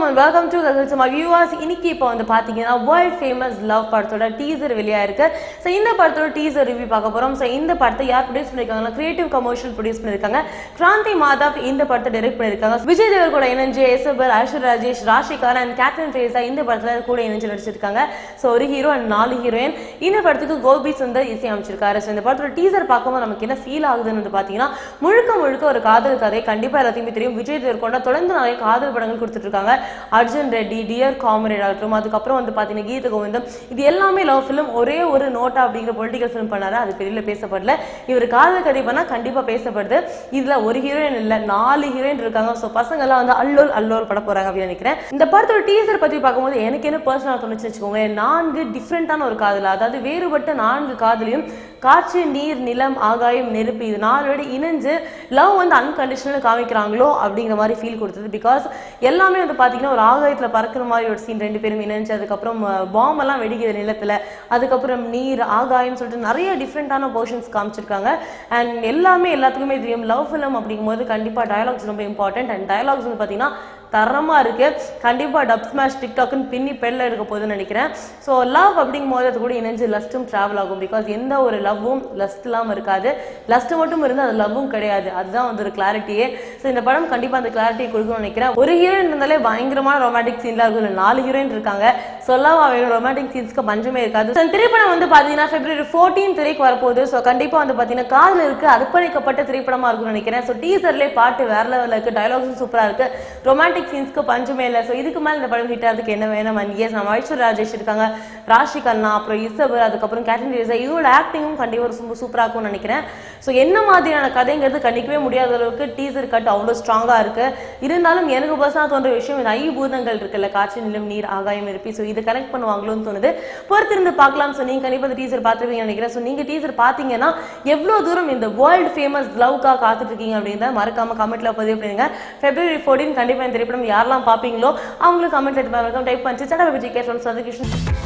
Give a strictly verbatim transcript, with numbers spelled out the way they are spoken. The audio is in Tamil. வணக்கம் and welcome to some of viewers. இன்னைக்கு இப்போ வந்து பாத்தீங்கன்னா World Famous Love படத்தோட டீசர் வெளியா இருக்கு. சோ இந்த படத்தோட டீசர் ரிவ்யூ பார்க்க போறோம். சோ இந்த படத்தை யார் ப்ரொடியூஸ் பண்ணிருக்காங்கன்னா கிரியேட்டிவ் கமர்ஷியல் ப்ரொடியூஸ் பண்ணிருக்காங்க. கிராந்தி மாதவ் இந்த படத்தை டைரக்ட் பண்ணிருக்காங்க. விஜய் தேவர் கூட இணைஞ்சு எஸ்எபர், ஐஸ்வர் ராஜேஷ், ராஷிகா and கேத்ரின் ஃபேஸா இந்த படத்துல கூட இணைஞ்சு நடிச்சிருக்காங்க. சோ ஒரு ஹீரோ and நாலு ஹீரோயின். இந்த படத்துக்கு கோபி சுந்தர் இசை அமைச்சிருக்காரு. சோ இந்த படத்தோட டீசர் பார்க்கும்போது நமக்கு என்ன ஃபீல் ஆகுதுன்னு வந்து பாத்தீங்கன்னா முழுக்க முழுக்க ஒரு காதல் கதை. கண்டிப்பா எல்லாத்தையும் தெரியும். விஜய் தேவர் கூட தொடர்ந்து நிறைய காதல் படங்கள் கொடுத்துட்டு இருக்காங்க. அர்ஜுன் ரெட்டி, டியர் காம்ரேட் ஆகட்டும், அதுக்கப்புறம் வந்து பாத்தீங்கன்னா கீத கோவிந்தம், இது எல்லாமே லவ் ஃபிலிம். ஒரே ஒரு நோட்டா அப்படிங்கிற பொலிட்டிக்கல் ஃபிலிம் பண்ணாரு, அது பெரிய பேசப்படல. இவர் காதல் கதை பண்ணா கண்டிப்பா பேசப்படுது. இதுல ஒரு ஹீரோயின் இல்ல, நாலு ஹீரோயின் இருக்காங்க. சோ பசங்க எல்லாம் வந்து அல்லோல் அல்லோல் பட போறாங்க அப்படின்னு நினைக்கிறேன். இந்த படத்தோட டீசர் பத்தி பார்க்கும்போது எனக்கு என்ன பர்சனலா தோணுச்சு வச்சுக்கோங்க, நான்கு டிஃப்ரெண்டான ஒரு காதல், அதாவது வேறுபட்ட நான்கு காதலையும் காற்று, நீர், நிலம், ஆகாயம், நெருப்பு, இது நாளோட இணைஞ்சு லவ் வந்து அன்கண்டிஷனல் காமிக்கிறாங்களோ அப்படிங்கிற மாதிரி ஃபீல் கொடுத்தது. பிகாஸ் எல்லாமே வந்து பார்த்தீங்கன்னா ஒரு ஆகாயத்தில் பறக்கிற மாதிரி ஒரு சீன், ரெண்டு பேரும் இணைஞ்சு, அதுக்கப்புறம் பாம் எல்லாம் வெடிக்கிற நிலத்தில், அதுக்கப்புறம் நீர், ஆகாயம் சொல்லிட்டு நிறைய டிஃப்ரெண்டான போர்ஷன்ஸ் காமிச்சிருக்காங்க. அண்ட் எல்லாமே எல்லாத்துக்குமே தெரியும் லவ் ஃபிலிம் அப்படிங்கும்போது கண்டிப்பாக டயலாக்ஸ் ரொம்ப இம்பார்ட்டன்ட். அண்ட் டயலாக்ஸ் வந்து பார்த்தீங்கன்னா தரமாக இருக்கு. கண்டிப்பாக டப் ஸ்மாஷ் டிக்டாக்னு பின்னி பெல்ல எடுக்க போகுதுன்னு நினைக்கிறேன். ஸோ லவ் அப்படிங்கும்போது அது கூட இணைஞ்சு லஸ்ட்டும் ட்ராவல் ஆகும். பிகாஸ் எந்த ஒரு லவ்வும் லஸ்ட் இல்லாமல் இருக்காது, லஸ்ட்டு மட்டும் இருந்தால் அது லவ்வும் கிடையாது. அதுதான் வந்து ஒரு கிளாரிட்டியே. ஸோ இந்த படம் கண்டிப்பாக அந்த கிளாரிட்டியை கொடுக்கணும்னு நினைக்கிறேன். ஒரு ஹீரோயின் இருந்தாலே பயங்கரமான ரொமான்டிக் சீன்லாம் இருக்கும். இல்லை நாலு ஹீரோயின் இருக்காங்க, சொல்லாம அவங்க ரொமான்டிக் சீன்ஸ்க்கு பஞ்சமே இருக்காது. ஸோ திரைப்படம் வந்து பார்த்தீங்கன்னா பிப்ரவரி ஃபோர்டீன் திரைக்கு வரப்போகுது. ஸோ கண்டிப்பாக வந்து பார்த்தீங்கன்னா காதல் இருக்கு அர்ப்பணிக்கப்பட்ட திரைப்படமாக இருக்கும்னு நினைக்கிறேன். ஸோ டீசர்லேயே பாட்டு வேற லெவலில் இருக்கு, டயலாக்ஸும் சூப்பராக இருக்கு, ரொமான்டிக் சீன்ஸ்க்கு பஞ்சமே இல்லை. ஸோ இதுக்கு மேலே இந்த படம் ஹிட் ஆகிறதுக்கு என்ன வேணும். அண்ட் எஸ் நம்ம ஐஸ்வர் ராஜேஷ் இருக்காங்க, ராஷிகண்ணா, அப்புறம் இசபர், அதுக்கப்புறம் கேத்ரின் ஃபேஸா, இவரோட ஆக்டிங்கும் கண்டிப்பாக ரொம்ப சூப்பராக இருக்கும்னு நினைக்கிறேன். ஸோ என்ன மாதிரியான கதைங்கிறது கண்டிக்கவே முடியாத அளவுக்கு டீசர் கட் அவ்வளோ ஸ்ட்ராங்காக இருக்கு. இருந்தாலும் எனக்கு பர்சனாக தோன்ற விஷயம் இந்த ஐபூதங்கள் இருக்குல்ல, காற்று, நிலம், நீர், ஆகாயம், நெருப்பு, ஸோ இதை கனெக்ட் பண்ணுவாங்களோன்னு தோணுது. பொறுத்திருந்து பார்க்கலாம். ஸோ நீங்கள் கண்டிப்பாக இந்த டீசர் பார்த்துருப்பீங்கன்னு நினைக்கிறேன். ஸோ நீங்கள் டீசர் பார்த்தீங்கன்னா எவ்வளோ தூரம் இந்த வேர்ல்டு ஃபேமஸ் லவ்க்காக காத்துட்டு இருக்கீங்க அப்படின்றத மறக்காம கமெண்ட்ல பதிவு பண்ணுங்க. பிப்ரவரி ஃபோர்டீன் கண்டிப்பாக திரைப்படம் யாரெல்லாம் பார்ப்பீங்களோ அவங்களுக்கு கமெண்ட்ல டைப் பண்ணி சட்டா விஜய் கேஷ்.